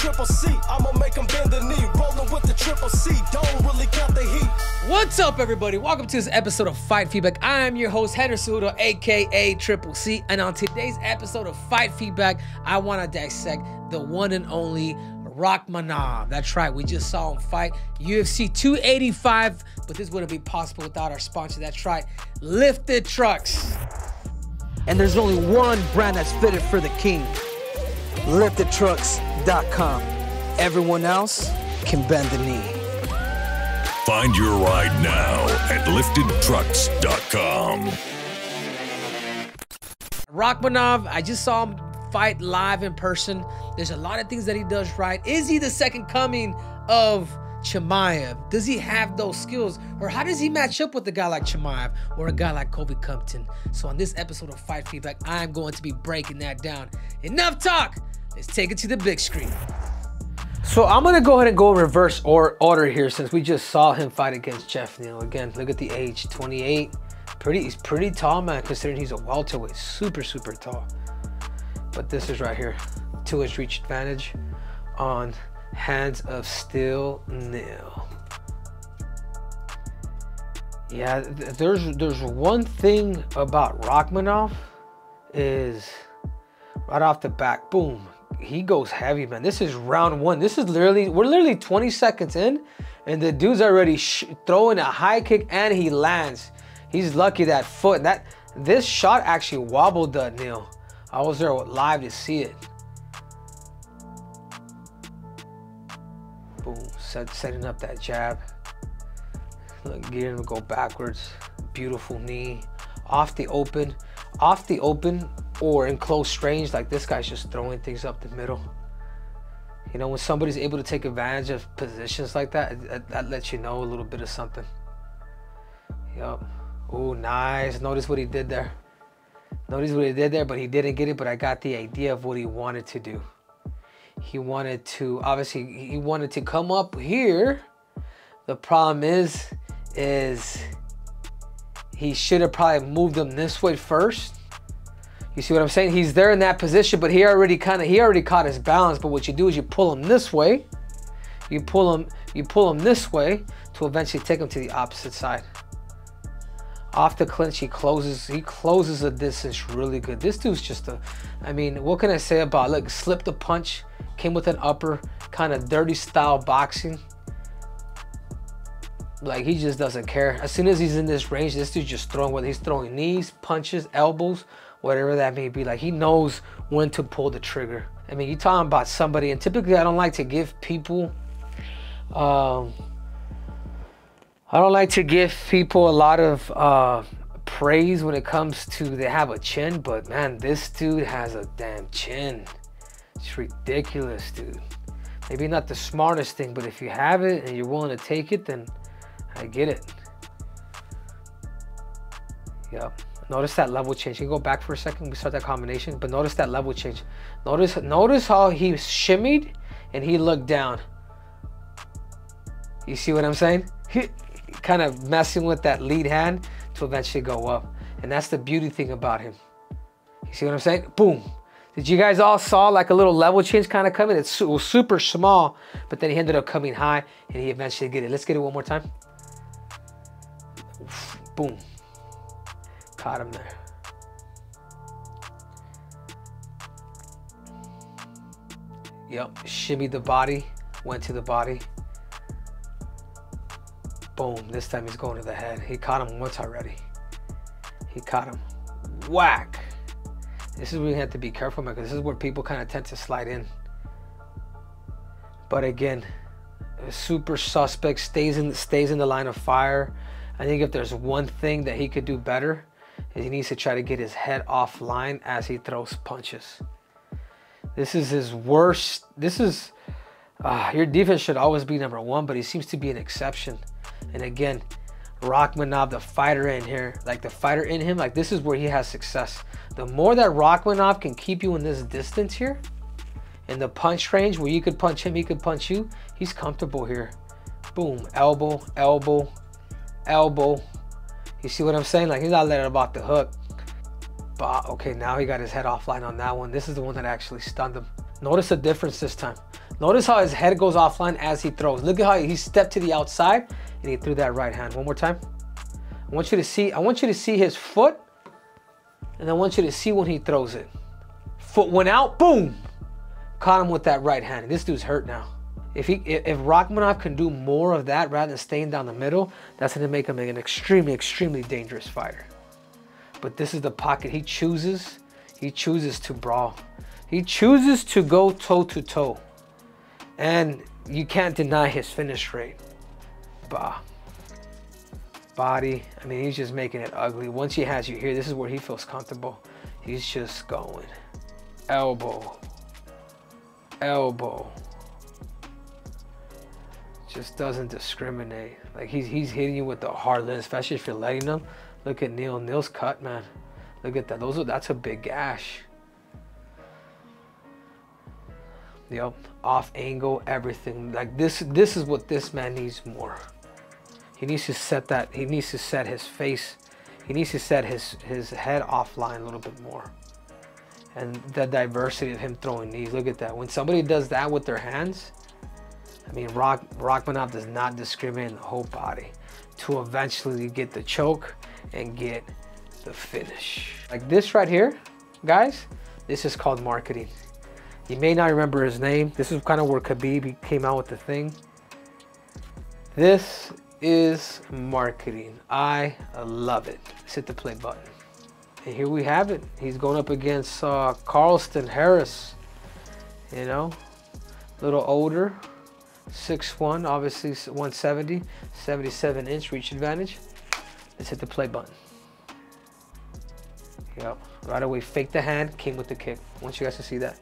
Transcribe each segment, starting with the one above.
triple C. I'ma make them bend the knee. Rolling with the triple C. Don't really got the heat. What's up, everybody? Welcome to this episode of Fight Feedback. I'm your host, Henry Cejudo, aka Triple C. And on today's episode of Fight Feedback, I want to dissect the one and only Rakhmonov. That's right, we just saw him fight UFC 285, but this wouldn't be possible without our sponsor. That's right, Lifted Trucks. And there's only one brand that's fitted for the king, LiftedTrucks.com. Everyone else can bend the knee. Find your ride now at LiftedTrucks.com. Rakhmonov, I just saw him fight live in person. There's a lot of things that he does right. Is he the second coming of Chimaev? Does he have those skills? Or how does he match up with a guy like Chimaev or a guy like Kobe Compton? So on this episode of Fight Feedback, I'm going to be breaking that down. Enough talk. Let's take it to the big screen. So I'm going to go ahead and go reverse order here, since we just saw him fight against Geoff Neal. Again, look at the age, 28. He's pretty tall, man, considering he's a welterweight. Super, super tall. But this is right here, 2-inch reach advantage on hands of steel, Neil. Yeah, there's one thing about Rakhmonov is right off the back, boom, he goes heavy, man. This is round one. This is literally, we're literally 20 seconds in, and the dude's already throwing a high kick, and he lands. He's lucky that foot. This shot actually wobbled the Neil. I was there live to see it. Boom, setting up that jab. Look, getting him to go backwards. Beautiful knee. Off the open or in close range, like this guy's just throwing things up the middle. You know, when somebody's able to take advantage of positions like that, that lets you know a little bit of something. Yup. Ooh, nice. Notice what he did there. Notice what he did there, but he didn't get it, but I got the idea of what he wanted to do. He wanted to, obviously, he wanted to come up here. The problem is he should have probably moved him this way first. You see what I'm saying? He's there in that position, but he already caught his balance. But what you do is you pull him this way. You pull him this way to eventually take him to the opposite side. Off the clinch, he closes the distance really good. This dude's just a, I mean, what can I say about, look, slipped a punch, came with an upper, kind of dirty style boxing. Like, he just doesn't care. As soon as he's in this range, this dude's just throwing, whether he's throwing knees, punches, elbows, whatever that may be. Like, he knows when to pull the trigger. I mean, you're talking about somebody, and typically I don't like to give people, a lot of praise when it comes to they have a chin, but man, this dude has a damn chin. It's ridiculous, dude. Maybe not the smartest thing, but if you have it and you're willing to take it, then I get it. Yep. Notice that level change. You can go back for a second. We start that combination, but notice that level change. Notice how he shimmied and he looked down. You see what I'm saying? He kind of messing with that lead hand to eventually go up. And that's the beauty thing about him. You see what I'm saying? Boom. Did you guys all saw like a little level change kind of coming? It was super small, but then he ended up coming high and he eventually get it. Let's get it one more time. Boom. Caught him there. Yep. Shimmied the body. Went to the body. Boom, this time he's going to the head. He caught him once already. He caught him. Whack. This is where you have to be careful, man, because this is where people kind of tend to slide in. But again, a super suspect, stays in the line of fire. I think if there's one thing that he could do better, is he needs to try to get his head offline as he throws punches. This is his worst. This is, your defense should always be number one, but he seems to be an exception. And again, Rakhmonov, the fighter in here, like the fighter in him, like this is where he has success. The more that Rakhmonov can keep you in this distance here, in the punch range where you could punch him, he could punch you, he's comfortable here. Boom, elbow, elbow, elbow. You see what I'm saying? Like, he's not letting him off the hook. But okay, now he got his head offline on that one. This is the one that actually stunned him. Notice the difference this time. Notice how his head goes offline as he throws. Look at how he stepped to the outside and he threw that right hand. One more time. I want you to see his foot, and I want you to see when he throws it. Foot went out, boom! Caught him with that right hand. This dude's hurt now. If Rakhmonov can do more of that rather than staying down the middle, that's going to make him an extremely, extremely dangerous fighter. But this is the pocket he chooses. He chooses to brawl. He chooses to go toe-to-toe. And you can't deny his finish rate. Bah. Body. I mean, he's just making it ugly. Once he has you here, this is where he feels comfortable. He's just going. Elbow. Elbow. Just doesn't discriminate. Like he's hitting you with the hard lens, especially if you're letting him. Look at Neil. Neil's cut, man. Look at that. That's a big gash. Yep. Off angle, everything. Like this is what this man needs more. He needs to set that. He needs to set his face. He needs to set his head offline a little bit more. And the diversity of him throwing knees. Look at that. When somebody does that with their hands, I mean, Rakhmonov does not discriminate in the whole body to eventually get the choke and get the finish. Like this right here, guys, this is called marketing. You may not remember his name. This is kind of where Khabib came out with the thing. This is marketing. I love it. Let's hit the play button. And here we have it. He's going up against Carlston Harris, you know, a little older. 6'1", obviously 170, 77-inch reach advantage. Let's hit the play button. Yep, right away, faked the hand, came with the kick. I want you guys to see that.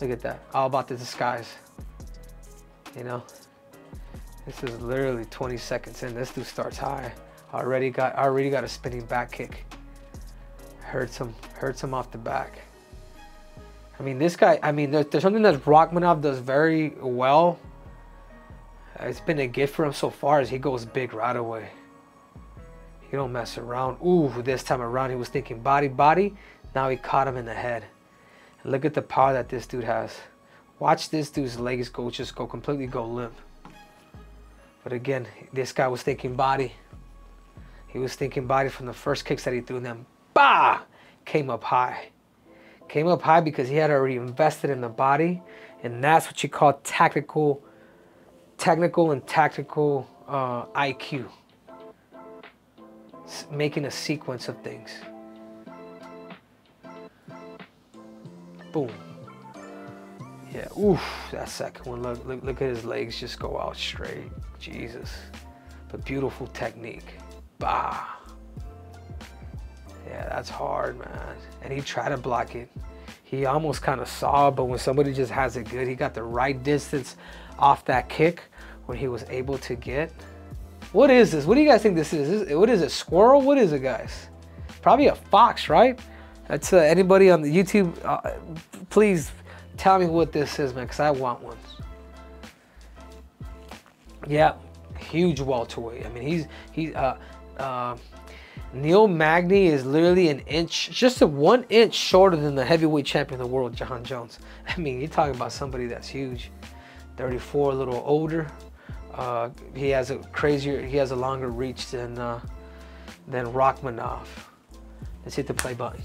Look at that, all about the disguise. You know, this is literally 20 seconds in. This dude starts high. Already got a spinning back kick. Hurts him off the back. I mean, this guy, I mean, there's something that Rakhmonov does very well. It's been a gift for him so far as he goes big right away. He don't mess around. Ooh, this time around he was thinking body. Now he caught him in the head. And look at the power that this dude has. Watch this dude's legs completely go limp. But again, this guy was thinking body. He was thinking body from the first kicks that he threw, and then bah! Came up high. Came up high because he had already invested in the body, and that's what you call technical and tactical IQ. It's making a sequence of things. Boom. Yeah, oof, that second one. Look at his legs just go out straight. Jesus. But beautiful technique. Bah. Yeah, that's hard, man. And he tried to block it. He almost kind of saw, but when somebody just has it good, he got the right distance off that kick when he was able to get. What is this? What do you guys think this is? What is it? Squirrel? What is it, guys? Probably a fox, right? That's anybody on the YouTube, please tell me what this is, man, because I want one. Yeah, huge welterweight. I mean, Neil Magny is literally an inch, just 1 inch shorter than the heavyweight champion of the world, Jon Jones. I mean, you're talking about somebody that's huge. 34, a little older. He has a longer reach than Rakhmonov. Let's hit the play button.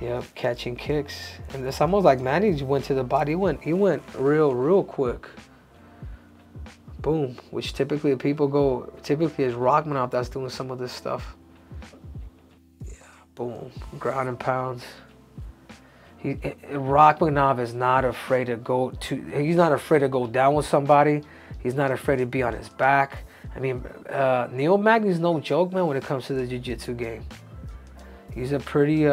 Yep, catching kicks. And it's almost like Magny went to the body. He went real quick. Boom, which typically typically is Rakhmonov that's doing some of this stuff. Yeah, boom, ground and pounds. Rakhmonov is not afraid to go he's not afraid to go down with somebody. He's not afraid to be on his back. I mean, Neil Magny's no joke, man, when it comes to the jiu-jitsu game. He's a pretty,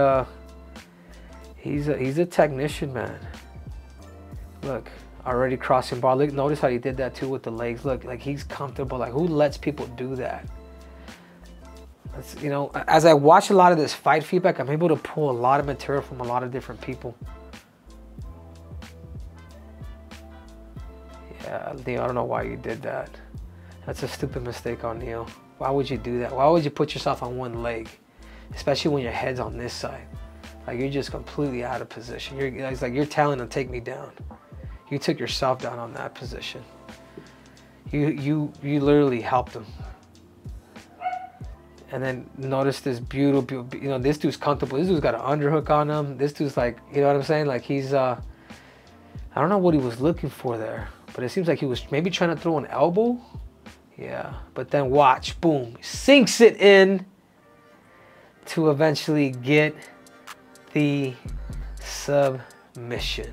he's a technician, man. Look. Already crossing bar. Look, notice how he did that too with the legs. Look, like he's comfortable. Like, who lets people do that? That's, you know, as I watch a lot of this fight feedback, I'm able to pull a lot of material from a lot of different people. Yeah, Neil, I don't know why you did that. That's a stupid mistake on Neil. Why would you do that? Why would you put yourself on one leg? Especially when your head's on this side. Like, you're just completely out of position. It's like you're telling him, take me down. You took yourself down on that position. You literally helped him. And then notice this beautiful, you know, this dude's comfortable. This dude's got an underhook on him. This dude's like, you know what I'm saying? Like, he's, I don't know what he was looking for there, but it seems like he was maybe trying to throw an elbow. Yeah, but then watch, boom, sinks it in to eventually get the submission.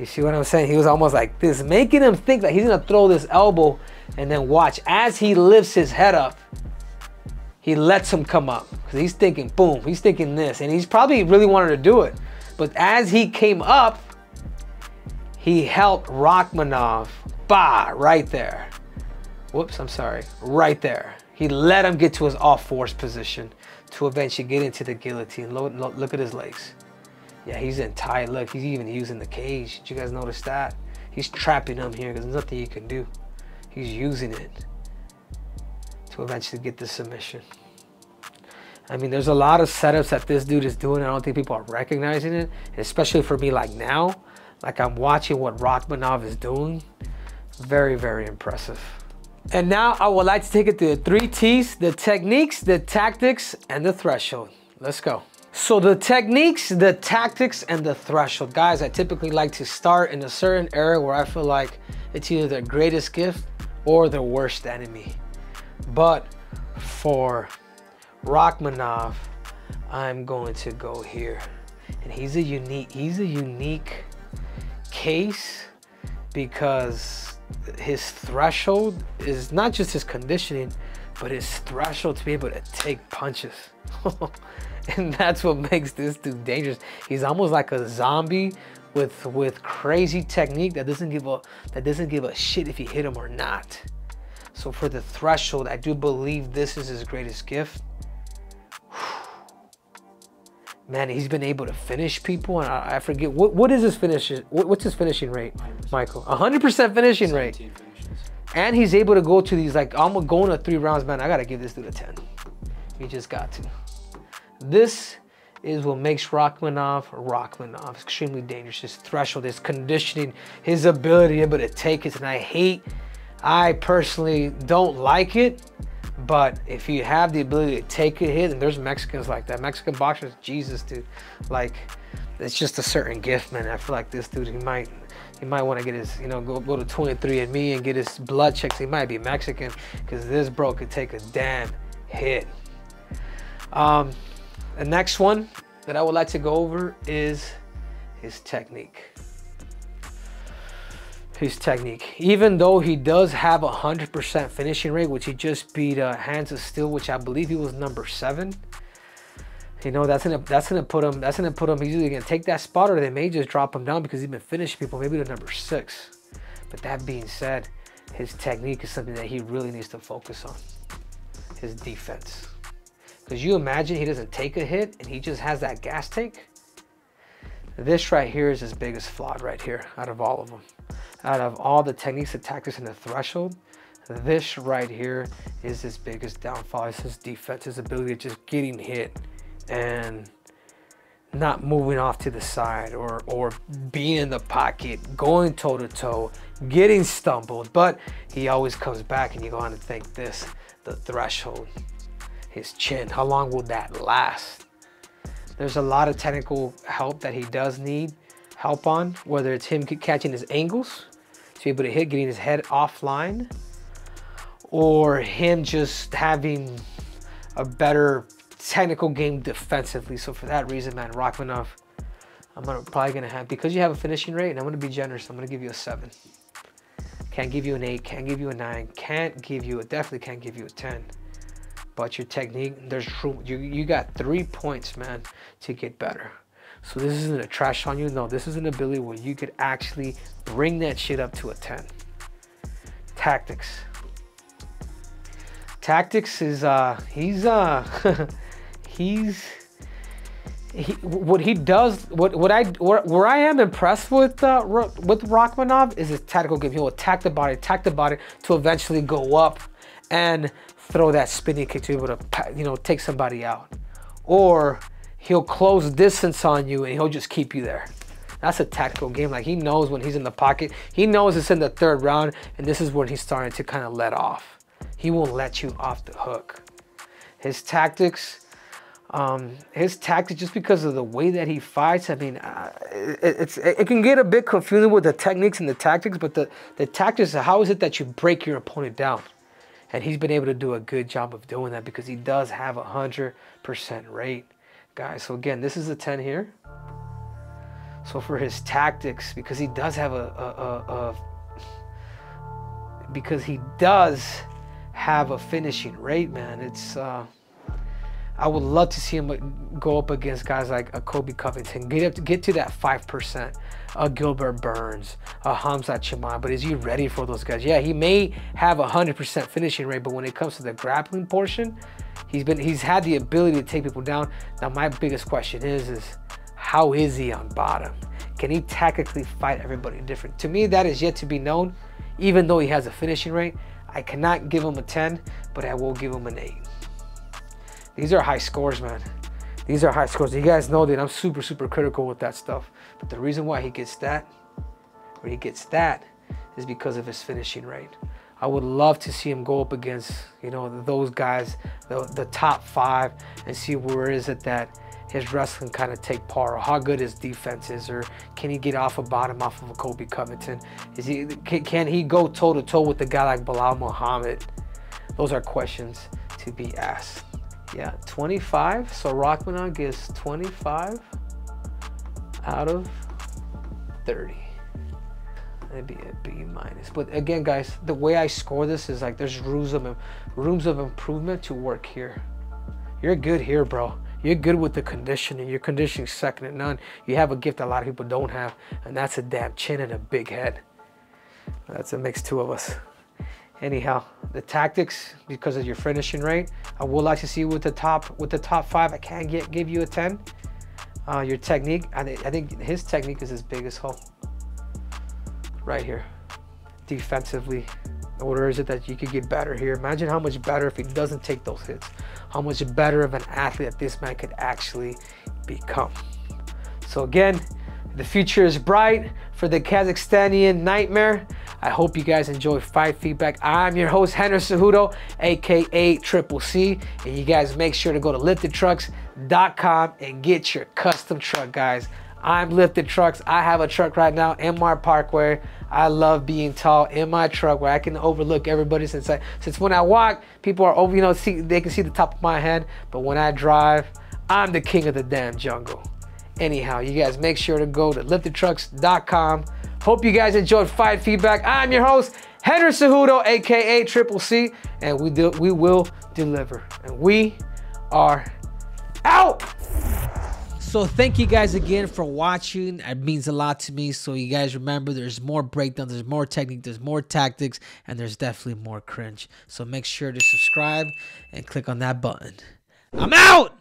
You see what I'm saying? He was almost like this, making him think that he's gonna throw this elbow, and then watch, as he lifts his head up, he lets him come up, because he's thinking, boom, he's thinking this, and he's probably really wanted to do it. But as he came up, he helped Rakhmonov, bah, right there. Whoops, I'm sorry, right there. He let him get to his all-fours position to eventually get into the guillotine. Look at his legs. Yeah, he's in tight. Look, he's even using the cage. Did you guys notice that? He's trapping him here because there's nothing he can do. He's using it to eventually get the submission. I mean, there's a lot of setups that this dude is doing. I don't think people are recognizing it, and especially for me, like now, like I'm watching what Rakhmonov is doing. Very, very impressive. And now I would like to take it to the 3 T's, the techniques, the tactics, and the threshold. Let's go. So the techniques, the tactics, and the threshold. Guys, I typically like to start in a certain area where I feel like it's either their greatest gift or their worst enemy. But for Rakhmonov, I'm going to go here. And he's a unique case, because his threshold is not just his conditioning, but his threshold to be able to take punches. And that's what makes this dude dangerous. He's almost like a zombie with crazy technique that doesn't give a shit if you hit him or not. So for the threshold, I do believe this is his greatest gift. Man, he's been able to finish people, and I forget what is his finish. What's his finishing rate, Michael? 100% finishing rate. Finishes. And he's able to go to these, like, I'm going to 3 rounds, man. I gotta give this dude a 10. You just got to. This is what makes Rakhmonov extremely dangerous. His threshold, his conditioning, his ability to be able to take it. And I personally don't like it, but if you have the ability to take a hit, and there's Mexicans like that, Mexican boxers, Jesus, dude, like, it's just a certain gift, man. I feel like this dude, he might want to get his, you know, go to 23andMe and get his blood checks. He might be Mexican, because this bro could take a damn hit. The next one that I would like to go over is his technique. Even though he does have 100% finishing rate, which he just beat Hands of Steel, which I believe he was number 7. You know, that's gonna put him. He's either gonna take that spot, or they may just drop him down because he's been finishing people, maybe to number 6. But that being said, his technique is something that he really needs to focus on. His defense. Because you imagine he doesn't take a hit and he just has that gas tank. This right here is his biggest flaw right here out of all of them. Out of all the techniques, the tactics, and the threshold, this right here is his biggest downfall. It's his defense, his ability of just getting hit and not moving off to the side, or being in the pocket, going toe-to-toe, getting stumbled. But he always comes back, and you go on to think this, the threshold. His chin, how long will that last? There's a lot of technical help that he does need help on, whether it's him catching his angles to be able to hit, getting his head offline, or him just having a better technical game defensively. So for that reason, man, Rakhmonov, because you have a finishing rate, and I'm gonna be generous, I'm gonna give you a 7. Can't give you an 8, can't give you a 9, definitely can't give you a 10. But your technique, you got 3 points, man, to get better. So this isn't a trash on you. No, this is an ability where you could actually bring that shit up to a 10. Tactics. Tactics is, what he does, where I am impressed with Rakhmonov is his tactical game. He'll attack the body to eventually go up and throw that spinning kick to be able to, you know, take somebody out, or he'll close distance on you and he'll just keep you there. That's a tactical game. Like, he knows when he's in the pocket, he knows it's in the third round, and this is when he's starting to kind of let off. He won't let you off the hook. His tactics, just because of the way that he fights, I mean, it can get a bit confusing with the techniques and the tactics, but the tactics, how is it that you break your opponent down? And he's been able to do a good job of doing that because he does have a 100% rate, guys. So again, this is a 10 here. So for his tactics, because he does have a finishing rate, man, it's, I would love to see him go up against guys like a Kobe Covington, get to that 5%, a Gilbert Burns, a Khamzat Chimaev. But is he ready for those guys? Yeah, he may have a 100% finishing rate, but when it comes to the grappling portion, he's had the ability to take people down. Now my biggest question is how is he on bottom? Can he tactically fight everybody different? To me, that is yet to be known. Even though he has a finishing rate, I cannot give him a 10, but I will give him an 8. These are high scores, man. These are high scores. You guys know that I'm super, super critical with that stuff. But the reason why he gets that, or he gets that, is because of his finishing rate. I would love to see him go up against, you know, those guys, the top five, and see where is it that his wrestling kind of take par, or how good his defense is, or can he get off a bottom off of a Kobe Covington? Can he go toe-to-toe with a guy like Bilal Muhammad? Those are questions to be asked. Yeah, 25. So Rakhmonov gets 25 out of 30. That'd be a B-. But again, guys, the way I score this is like there's rooms of improvement to work here. You're good here, bro. You're good with the conditioning. Your conditioning's second to none. You have a gift that a lot of people don't have, and that's a damn chin and a big head. That's a mix, two of us. Anyhow, the tactics, because of your finishing rate, I would like to see with the top five. I can't give you a 10. Your technique, I think his technique is his biggest hole right here. Defensively, or is it that you could get better here? Imagine how much better if he doesn't take those hits, how much better of an athlete that this man could actually become. So again, the future is bright for the Kazakhstanian nightmare. I hope you guys enjoy Fight Feedback. I'm your host, Henry Cejudo, aka Triple C. And you guys make sure to go to LiftedTrucks.com and get your custom truck, guys. I'm Lifted Trucks. I have a truck right now, MR Parkway. I love being tall in my truck where I can overlook everybody since when I walk, people are over, you know, they can see the top of my head. But when I drive, I'm the king of the damn jungle. Anyhow, you guys make sure to go to LiftedTrucks.com. Hope you guys enjoyed Fight Feedback. I'm your host, Henry Cejudo, aka Triple C, and we will deliver. And we are out. So thank you guys again for watching. It means a lot to me. So you guys remember, there's more breakdowns, there's more technique, there's more tactics, and there's definitely more cringe. So make sure to subscribe and click on that button. I'm out!